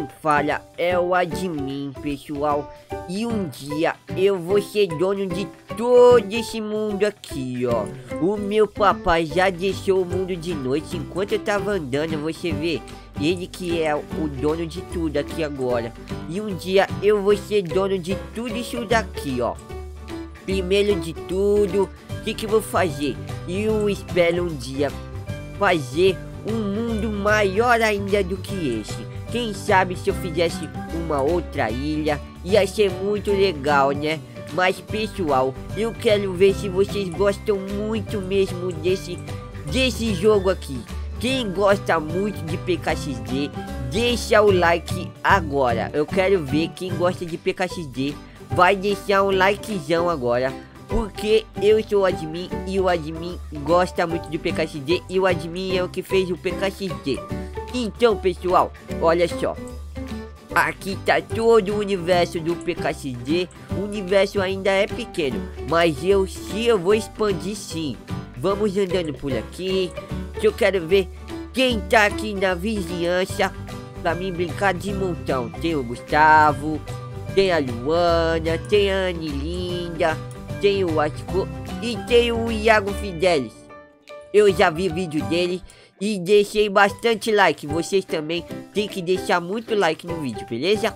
quem fala é o admin, pessoal. E um dia eu vou ser dono de todo esse mundo aqui, ó. O meu papai já deixou o mundo de noite. Enquanto eu tava andando, você vê, ele que é o dono de tudo aqui agora. E um dia eu vou ser dono de tudo isso daqui, ó. Primeiro de tudo, o que que eu vou fazer? Eu espero um dia fazer um mundo maior ainda do que esse. Quem sabe se eu fizesse uma outra ilha, ia ser muito legal, né? Mas pessoal, eu quero ver se vocês gostam muito mesmo desse jogo aqui. Quem gosta muito de PKXD, deixa o like agora. Eu quero ver quem gosta de PKXD vai deixar um likezão agora, porque eu sou o admin e o admin gosta muito de PKXD e o admin é o que fez o PKXD. Então pessoal, olha só, aqui tá todo o universo do PKXD. O universo ainda é pequeno, mas eu vou expandir sim. Vamos andando por aqui, que eu quero ver quem tá aqui na vizinhança pra mim brincar de montão. Tem o Gustavo, tem a Luana, tem a Anelinda, tem o Asco e tem o Iago Fidelis. Eu já vi vídeo dele e deixei bastante like. Vocês também tem que deixar muito like no vídeo, beleza?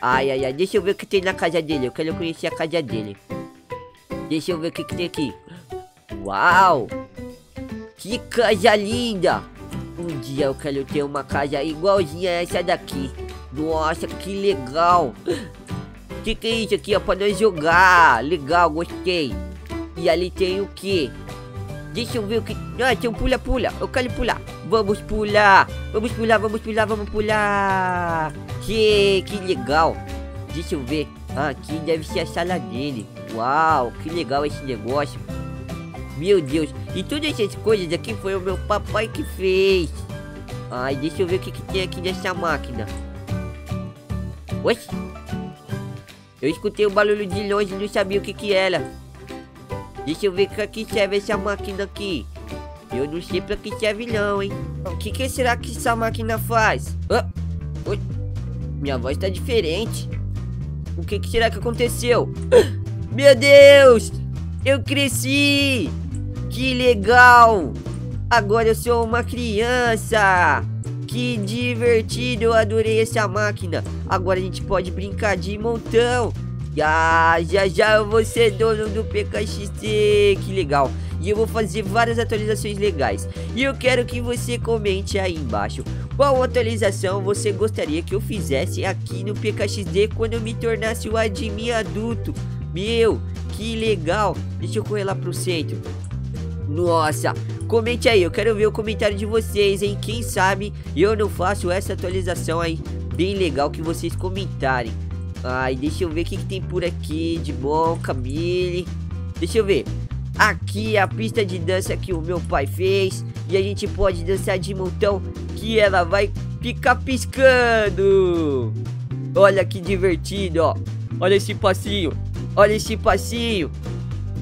Ai, ai, ai, deixa eu ver o que tem na casa dele. Eu quero conhecer a casa dele. Deixa eu ver o que tem aqui. Uau! Que casa linda! Um dia eu quero ter uma casa igualzinha a essa daqui. Nossa, que legal! Que é isso aqui, ó, pra nós jogar? Legal, gostei. E ali tem o que? Deixa eu ver o que... Ah, tem um pula-pula, eu quero pular. Vamos pular, vamos pular, vamos pular, vamos pular. Que legal. Deixa eu ver, aqui deve ser a sala dele. Uau, que legal esse negócio. Meu Deus, e todas essas coisas aqui foi o meu papai que fez. Ai, deixa eu ver o que tem aqui nessa máquina. Oxi. Eu escutei o barulho de longe e não sabia o que era. Deixa eu ver pra que serve essa máquina aqui. Eu não sei pra que serve não, hein. O que será que essa máquina faz? Oh, oi. Minha voz tá diferente. O que será que aconteceu? Meu Deus! Eu cresci! Que legal! Agora eu sou uma criança! Que divertido, eu adorei essa máquina. Agora a gente pode brincar de montão. Já eu vou ser dono do PKXD. Que legal. E eu vou fazer várias atualizações legais. E eu quero que você comente aí embaixo qual atualização você gostaria que eu fizesse aqui no PKXD quando eu me tornasse o admin adulto. Meu, que legal. Deixa eu correr lá pro centro. Nossa, comente aí, eu quero ver o comentário de vocês, hein? Quem sabe eu não faço essa atualização aí, bem legal, que vocês comentarem. Ai, deixa eu ver o que tem por aqui de bom, Camille. Deixa eu ver. Aqui a pista de dança que o meu pai fez. E a gente pode dançar de montão, que ela vai ficar piscando. Olha que divertido, ó. Olha esse passinho, olha esse passinho.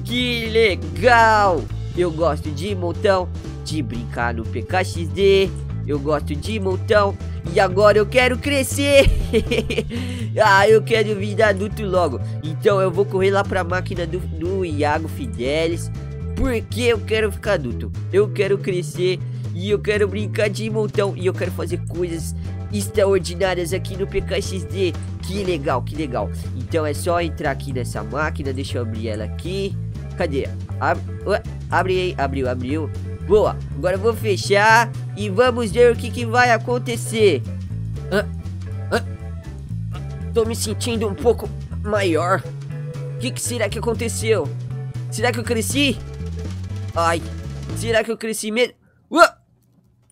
Que legal! Eu gosto de montão, de brincar no PKXD. Eu gosto de montão e agora eu quero crescer. Ah, eu quero vir adulto logo. Então eu vou correr lá pra máquina do Iago Fidelis, porque eu quero ficar adulto. Eu quero crescer e eu quero brincar de montão. E eu quero fazer coisas extraordinárias aqui no PKXD. Que legal, que legal. Então é só entrar aqui nessa máquina. Deixa eu abrir ela aqui. Cadê? Abre aí, abriu, abriu. Boa, agora eu vou fechar e vamos ver o que vai acontecer. Tô me sentindo um pouco maior. Que será que aconteceu? Será que eu cresci? Ai, será que eu cresci mesmo?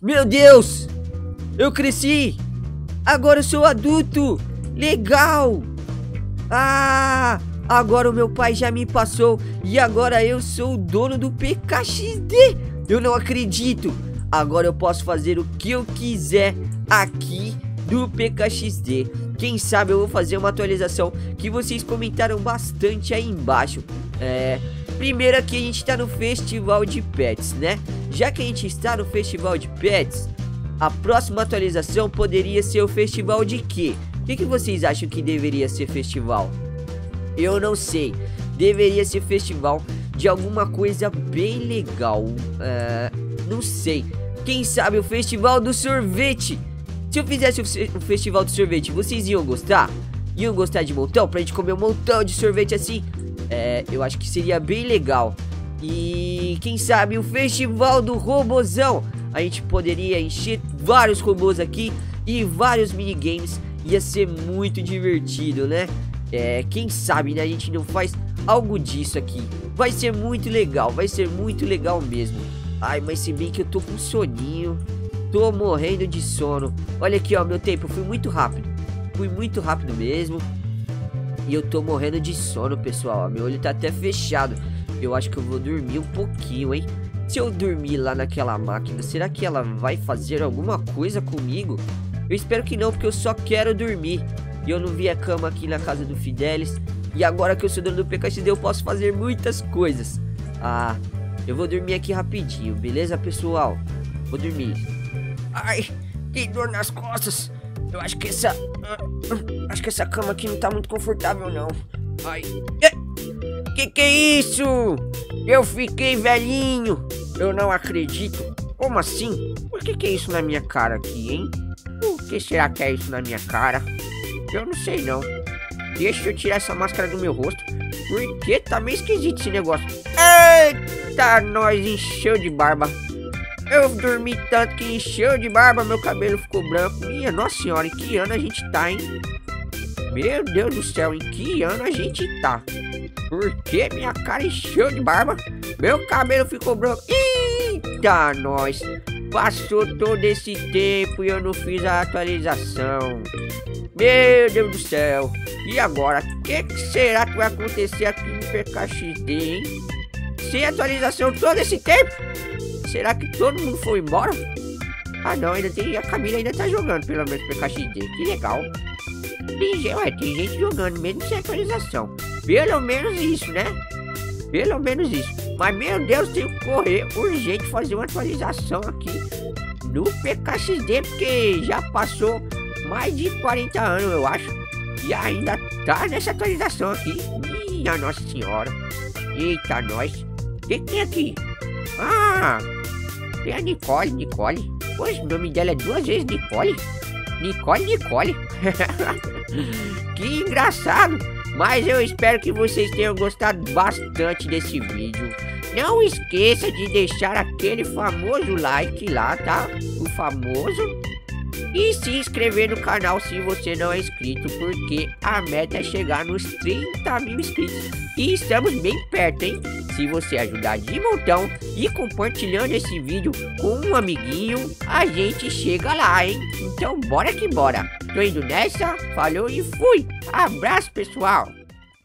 Meu Deus, eu cresci. Agora eu sou adulto. Legal. Ah, agora o meu pai já me passou e agora eu sou o dono do PKXD. Eu não acredito. Agora eu posso fazer o que eu quiser aqui do PKXD. Quem sabe eu vou fazer uma atualização que vocês comentaram bastante aí embaixo. Primeiro aqui a gente tá no festival de pets, né? Já que a gente está no festival de pets, A próxima atualização poderia ser o festival de quê? O que vocês acham que deveria ser festival? Eu não sei. Deveria ser festival de alguma coisa bem legal. Não sei. Quem sabe o festival do sorvete. Se eu fizesse o festival do sorvete, vocês iam gostar? Iam gostar de montão? Pra gente comer um montão de sorvete assim? Eu acho que seria bem legal. E quem sabe o festival do robozão. A gente poderia encher vários robôs aqui e vários minigames. Ia ser muito divertido, né? Quem sabe, né? A gente não faz algo disso aqui. Vai ser muito legal, vai ser muito legal mesmo. Ai, mas se bem que eu tô com soninho. Tô morrendo de sono. Olha aqui, ó, meu tempo, fui muito rápido. Fui muito rápido mesmo. E eu tô morrendo de sono, pessoal, ó. Meu olho tá até fechado. Eu acho que eu vou dormir um pouquinho, hein. Se eu dormir lá naquela máquina, será que ela vai fazer alguma coisa comigo? Eu espero que não, porque eu só quero dormir. E eu não vi a cama aqui na casa do Fidelis. E agora que eu sou dono do PKXD, eu posso fazer muitas coisas. Ah, eu vou dormir aqui rapidinho, beleza, pessoal? Vou dormir. Ai, que dor nas costas. Eu acho que essa... acho que essa cama aqui não tá muito confortável, não. Ai, que é isso? Eu fiquei velhinho. Eu não acredito. Como assim? Por que é isso na minha cara aqui, hein? O que será que é isso na minha cara? Eu não sei, não. Deixa eu tirar essa máscara do meu rosto, porque tá meio esquisito esse negócio. Eita, nós, encheu de barba. Eu dormi tanto que encheu de barba, meu cabelo ficou branco. Minha nossa senhora, em que ano a gente tá, hein? Meu Deus do céu, em que ano a gente tá? Porque minha cara encheu de barba, meu cabelo ficou branco. Eita, nós. Passou todo esse tempo e eu não fiz a atualização. Meu Deus do céu. E agora? O que será que vai acontecer aqui no PKXD, hein? Sem atualização todo esse tempo? Será que todo mundo foi embora? Ah não, ainda tem... A Camila ainda tá jogando, pelo menos, PKXD. Que legal. Tem gente jogando, mesmo sem atualização. Pelo menos isso, né? Pelo menos isso. Mas, meu Deus, tem que correr urgente fazer uma atualização aqui no PKXD, porque já passou mais de 40 anos, eu acho. E ainda tá nessa atualização aqui. Minha nossa senhora. Eita, nós. O que tem aqui? Ah, tem a Nicole, Nicole. Pois, o nome dela é duas vezes Nicole. Nicole, Nicole. Que engraçado. Mas eu espero que vocês tenham gostado bastante desse vídeo. Não esqueça de deixar aquele famoso like lá, tá? O famoso. E se inscrever no canal se você não é inscrito, porque a meta é chegar nos 30 mil inscritos. E estamos bem perto, hein? Se você ajudar de montão e compartilhando esse vídeo com um amiguinho, a gente chega lá, hein? Então bora que bora. Tô indo nessa, falou e fui. Abraço, pessoal.